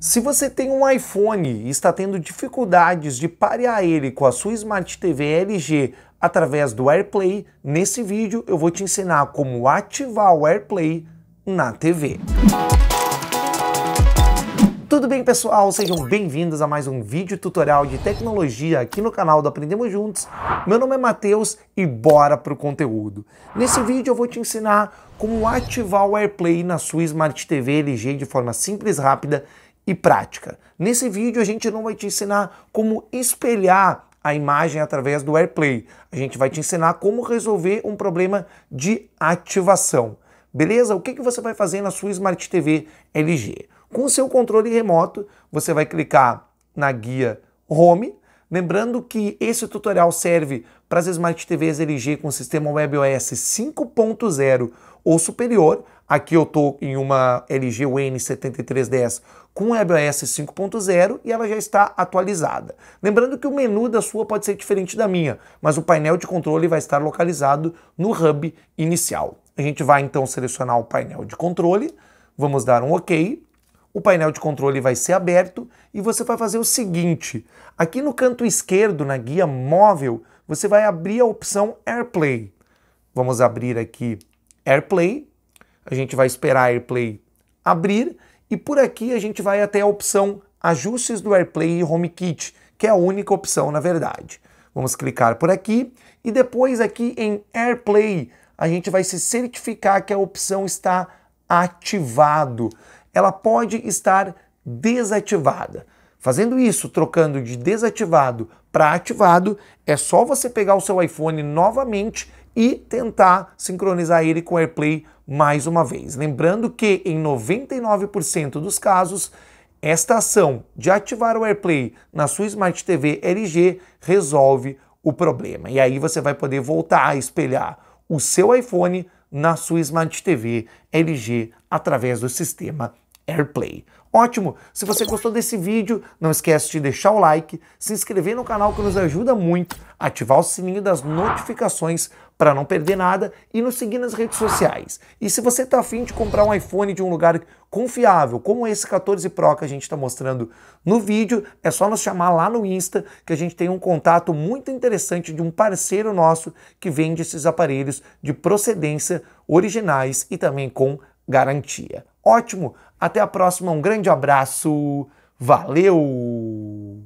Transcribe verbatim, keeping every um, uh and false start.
Se você tem um iPhone e está tendo dificuldades de parear ele com a sua Smart T V L G através do AirPlay, nesse vídeo eu vou te ensinar como ativar o AirPlay na T V. Tudo bem, pessoal? Sejam bem-vindos a mais um vídeo tutorial de tecnologia aqui no canal do Aprendemos Juntos. Meu nome é Matheus e bora pro conteúdo. Nesse vídeo eu vou te ensinar como ativar o AirPlay na sua Smart T V L G de forma simples, rápida e prática. Nesse vídeo a gente não vai te ensinar como espelhar a imagem através do AirPlay. A gente vai te ensinar como resolver um problema de ativação. Beleza? O que que você vai fazer na sua Smart T V L G? Com o seu controle remoto, você vai clicar na guia Home. Lembrando que esse tutorial serve para as Smart T Vs L G com sistema WebOS cinco ponto zero ou superior. Aqui eu estou em uma L G U N sete três um zero com WebOS cinco ponto zero e ela já está atualizada. Lembrando que o menu da sua pode ser diferente da minha, mas o painel de controle vai estar localizado no hub inicial. A gente vai então selecionar o painel de controle, vamos dar um OK. O painel de controle vai ser aberto e você vai fazer o seguinte: aqui no canto esquerdo, na guia móvel, você vai abrir a opção AirPlay. Vamos abrir aqui AirPlay, a gente vai esperar AirPlay abrir e por aqui a gente vai até a opção Ajustes do AirPlay e HomeKit, que é a única opção na verdade. Vamos clicar por aqui e depois aqui em AirPlay a gente vai se certificar que a opção está ativado. Ela pode estar desativada. Fazendo isso, trocando de desativado para ativado, é só você pegar o seu iPhone novamente e tentar sincronizar ele com o AirPlay mais uma vez. Lembrando que em noventa e nove por cento dos casos, esta ação de ativar o AirPlay na sua Smart T V L G resolve o problema. E aí você vai poder voltar a espelhar o seu iPhone na sua Smart T V L G através do sistema AirPlay. Ótimo! Se você gostou desse vídeo, não esquece de deixar o like, se inscrever no canal que nos ajuda muito, ativar o sininho das notificações para não perder nada e nos seguir nas redes sociais. E se você está afim de comprar um iPhone de um lugar confiável, como esse quatorze Pro que a gente está mostrando no vídeo, é só nos chamar lá no Insta que a gente tem um contato muito interessante de um parceiro nosso que vende esses aparelhos de procedência, originais e também com garantia. Ótimo! Até a próxima, um grande abraço, valeu!